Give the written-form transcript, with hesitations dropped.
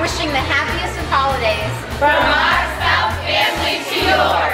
wishing the happiest of holidays from our South family to yours.